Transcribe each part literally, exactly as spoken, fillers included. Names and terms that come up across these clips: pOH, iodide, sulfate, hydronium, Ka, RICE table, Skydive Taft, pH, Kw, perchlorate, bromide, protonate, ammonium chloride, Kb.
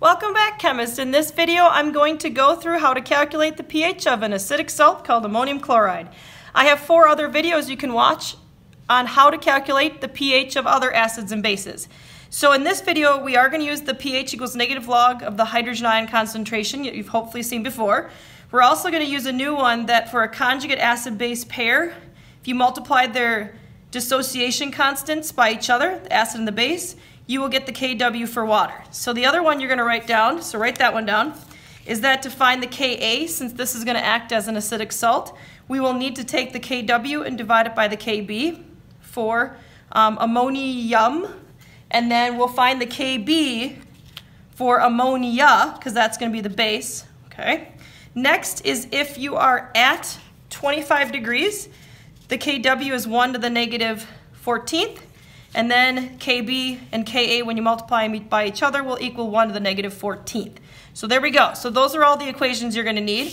Welcome back, chemists. In this video, I'm going to go through how to calculate the pH of an acidic salt called ammonium chloride. I have four other videos you can watch on how to calculate the pH of other acids and bases. So in this video, we are going to use the pH equals negative log of the hydrogen ion concentration that you've hopefully seen before. We're also going to use a new one that for a conjugate acid-base pair, if you multiply their dissociation constants by each other, the acid and the base, you will get the Kw for water. So the other one you're going to write down, so write that one down, is that to find the Ka, since this is going to act as an acidic salt, we will need to take the Kw and divide it by the Kb for um, ammonium, and then we'll find the Kb for ammonia, because that's going to be the base. Okay. Next is if you are at twenty-five degrees, the Kw is one to the negative fourteenth. And then Kb and Ka, when you multiply them by each other, will equal one to the negative fourteenth. So there we go. So those are all the equations you're going to need.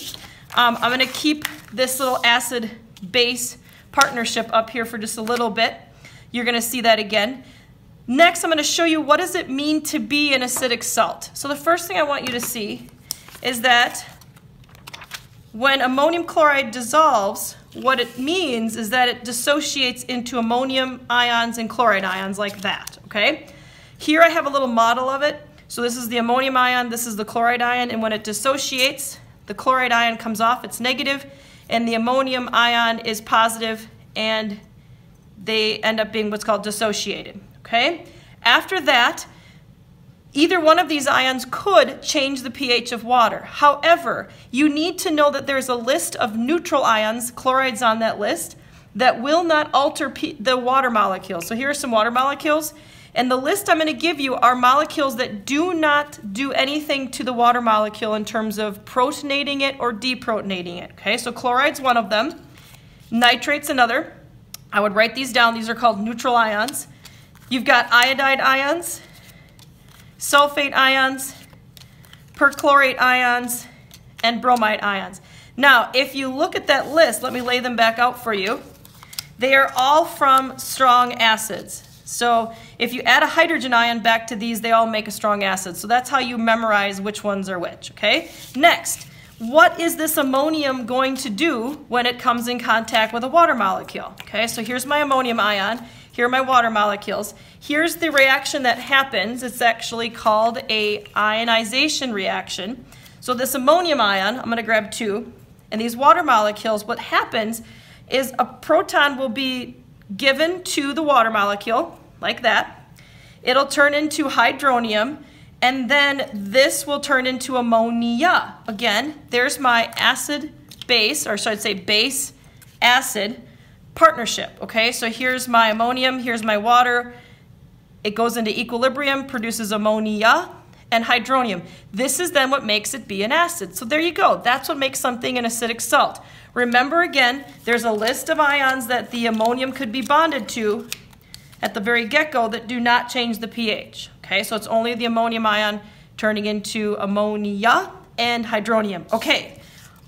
Um, I'm going to keep this little acid-base partnership up here for just a little bit. You're going to see that again. Next, I'm going to show you what does it mean to be an acidic salt. So the first thing I want you to see is that when ammonium chloride dissolves, what it means is that it dissociates into ammonium ions and chloride ions like that, okay? Here I have a little model of it. So this is the ammonium ion, this is the chloride ion, and when it dissociates, the chloride ion comes off, it's negative, and the ammonium ion is positive, and they end up being what's called dissociated, okay? After that, either one of these ions could change the pH of water. However, you need to know that there's a list of neutral ions, chlorides on that list, that will not alter P the water molecules. So here are some water molecules. And the list I'm going to give you are molecules that do not do anything to the water molecule in terms of protonating it or deprotonating it. Okay, so chloride's one of them. Nitrate's another. I would write these down. These are called neutral ions. You've got iodide ions, sulfate ions, perchlorate ions, and bromide ions. Now, if you look at that list, let me lay them back out for you. They are all from strong acids. So if you add a hydrogen ion back to these, they all make a strong acid. So that's how you memorize which ones are which, okay? Next, what is this ammonium going to do when it comes in contact with a water molecule? Okay, so here's my ammonium ion. Here are my water molecules. Here's the reaction that happens. It's actually called a ionization reaction. So this ammonium ion, I'm going to grab two, and these water molecules, what happens is a proton will be given to the water molecule, like that. It'll turn into hydronium, and then this will turn into ammonia. Again, there's my acid-base, or should I say base-acid partnership, okay? So here's my ammonium, here's my water. It goes into equilibrium, produces ammonia and hydronium. This is then what makes it be an acid. So there you go. That's what makes something an acidic salt. Remember again, there's a list of ions that the ammonium could be bonded to at the very get-go that do not change the pH, okay? So it's only the ammonium ion turning into ammonia and hydronium. Okay,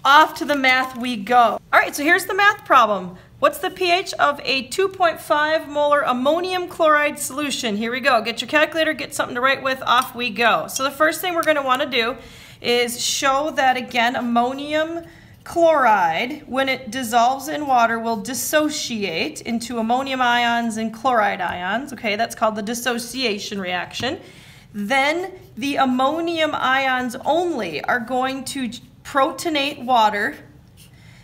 off to the math we go. All right, so here's the math problem. What's the pH of a two point five molar ammonium chloride solution? Here we go. Get your calculator, get something to write with, off we go. So the first thing we're going to want to do is show that, again, ammonium chloride, when it dissolves in water, will dissociate into ammonium ions and chloride ions. Okay, that's called the dissociation reaction. Then the ammonium ions only are going to protonate water.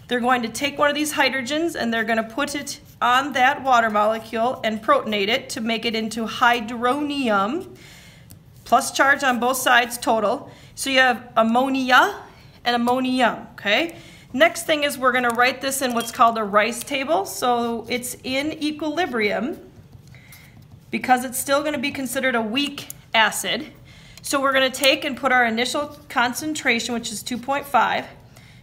They're going to take one of these hydrogens and they're going to put it on that water molecule and protonate it to make it into hydronium, plus charge on both sides total. So you have ammonia and ammonium, okay? Next thing is we're going to write this in what's called a RICE table. So it's in equilibrium because it's still going to be considered a weak acid. So we're going to take and put our initial concentration, which is two point five.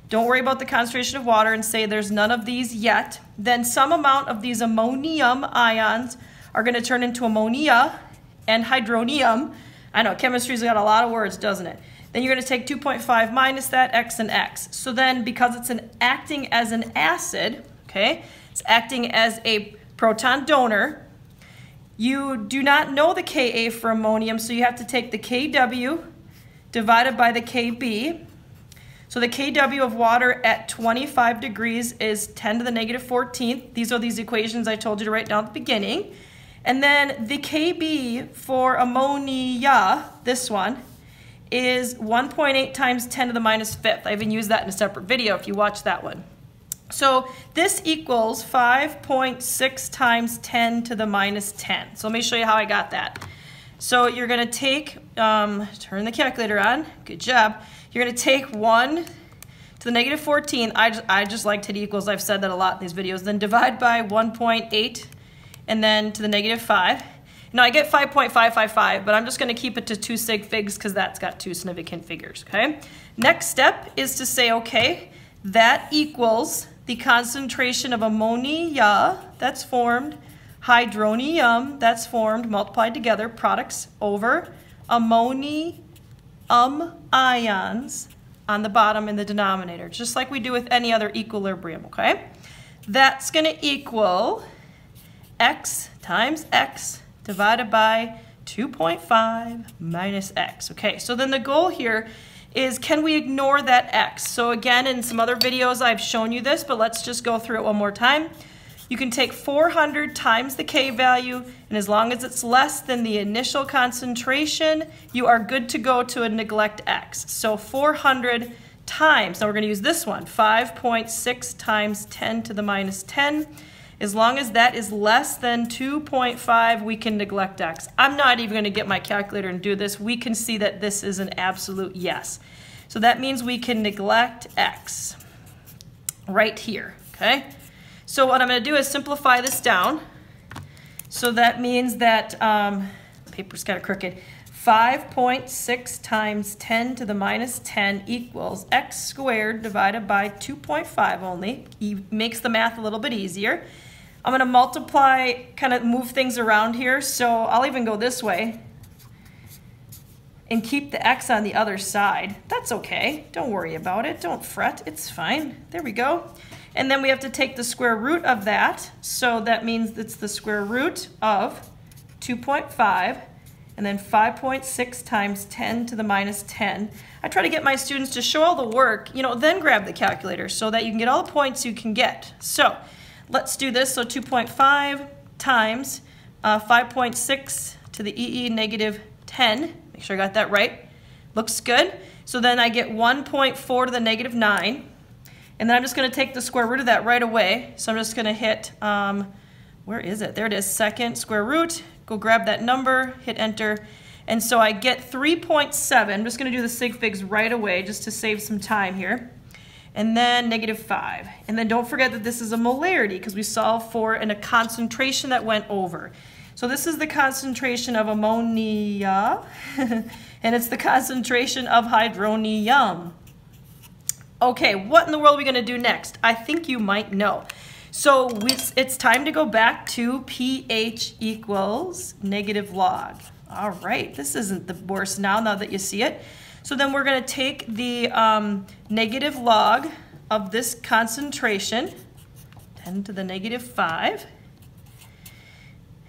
Don't worry about the concentration of water and say there's none of these yet. Then some amount of these ammonium ions are going to turn into ammonia and hydronium. I know, chemistry's got a lot of words, doesn't it? Then you're going to take two point five minus that, X and X. So then because it's an acting as an acid, okay, it's acting as a proton donor, you do not know the Ka for ammonium, so you have to take the Kw divided by the Kb. So the Kw of water at twenty-five degrees is ten to the negative fourteenth. These are these equations I told you to write down at the beginning. And then the Kb for ammonia, this one, is one point eight times ten to the minus fifth. I even used that in a separate video if you watch that one. So this equals five point six times ten to the minus ten. So let me show you how I got that. So you're gonna take, um, turn the calculator on, good job. You're gonna take one to the negative fourteen. I just, I just like to do equals, I've said that a lot in these videos. Then divide by one point eight and then to the negative five. Now I get five point five five five, but I'm just gonna keep it to two sig figs because that's got two significant figures, okay? Next step is to say, okay, that equals the concentration of ammonia that's formed, hydronium that's formed, multiplied together, products over ammonium ions on the bottom in the denominator, just like we do with any other equilibrium, okay? That's gonna equal x times x divided by two point five minus x, okay? So then the goal here is, can we ignore that x? So again, in some other videos I've shown you this, but let's just go through it one more time. You can take four hundred times the K value, and as long as it's less than the initial concentration, you are good to go to a neglect X. So four hundred times, now we're gonna use this one, five point six times ten to the minus ten. As long as that is less than two point five, we can neglect X. I'm not even gonna get my calculator and do this. We can see that this is an absolute yes. So that means we can neglect X right here, okay? So what I'm gonna do is simplify this down. So that means that, um, paper's kind of crooked, five point six times ten to the minus ten equals x squared divided by two point five only. It makes the math a little bit easier. I'm gonna multiply, kind of move things around here. So I'll even go this way and keep the x on the other side. That's okay, don't worry about it, don't fret, it's fine, there we go. And then we have to take the square root of that. So that means it's the square root of two point five and then five point six times ten to the minus ten. I try to get my students to show all the work, you know, then grab the calculator so that you can get all the points you can get. So let's do this. So two point five times five point six to the E E negative ten. Make sure I got that right. Looks good. So then I get one point four to the negative nine. And then I'm just gonna take the square root of that right away. So I'm just gonna hit, um, where is it? There it is, second square root. Go grab that number, hit enter. And so I get three point seven. I'm just gonna do the sig figs right away just to save some time here. And then negative five. And then don't forget that this is a molarity because we solved for in a concentration that went over. So this is the concentration of ammonia and it's the concentration of hydronium. Okay, what in the world are we gonna do next? I think you might know. So it's time to go back to pH equals negative log. All right, this isn't the worst now, now that you see it. So then we're gonna take the um, negative log of this concentration, ten to the negative five.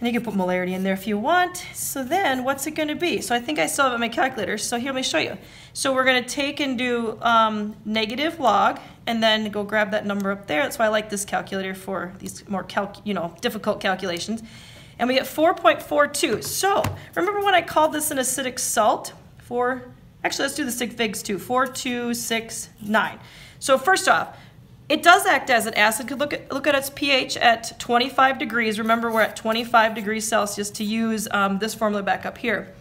And you can put molarity in there if you want. So then what's it gonna be? So I think I still have it on my calculator, so here, let me show you. So we're gonna take and do um, negative log and then go grab that number up there. That's why I like this calculator for these more calc you know, difficult calculations. And we get four point four two. So remember when I called this an acidic salt? Four, actually let's do the sig figs too, four, two, six, nine. So first off, it does act as an acid. Look at, look at its pH at twenty-five degrees. Remember, we're at twenty-five degrees Celsius to use um, this formula back up here.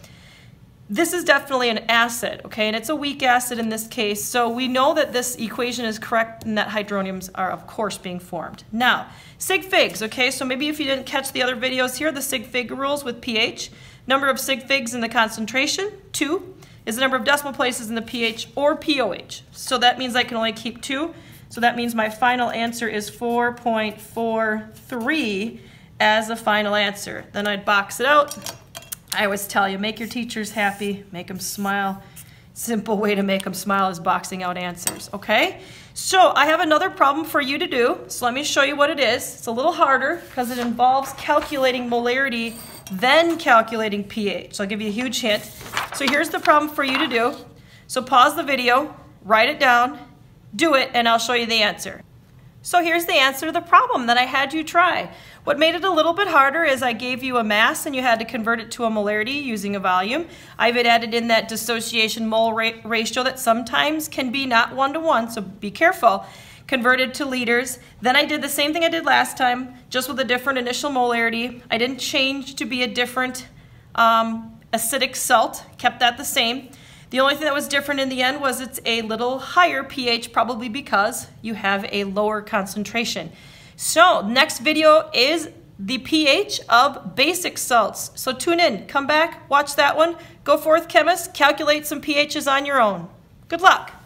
This is definitely an acid, okay? And it's a weak acid in this case. So we know that this equation is correct and that hydroniums are, of course, being formed. Now, sig figs, okay? So maybe if you didn't catch the other videos here, the sig fig rules with pH. Number of sig figs in the concentration, two, is the number of decimal places in the pH or pOH. So that means I can only keep two. So that means my final answer is four point four three as a final answer. Then I'd box it out. I always tell you, make your teachers happy, make them smile. Simple way to make them smile is boxing out answers, okay? So I have another problem for you to do. So let me show you what it is. It's a little harder because it involves calculating molarity, then calculating pH. So I'll give you a huge hint. So here's the problem for you to do. So pause the video, write it down, do it, and I'll show you the answer. So here's the answer to the problem that I had you try. What made it a little bit harder is I gave you a mass and you had to convert it to a molarity using a volume. I've added in that dissociation mole ra ratio that sometimes can be not one-to-one, so be careful. Converted to liters. Then I did the same thing I did last time, just with a different initial molarity. I didn't change to be a different um, acidic salt, kept that the same. The only thing that was different in the end was it's a little higher pH, probably because you have a lower concentration. So next video is the pH of basic salts. So tune in, come back, watch that one. Go forth, chemists, calculate some pHs on your own. Good luck.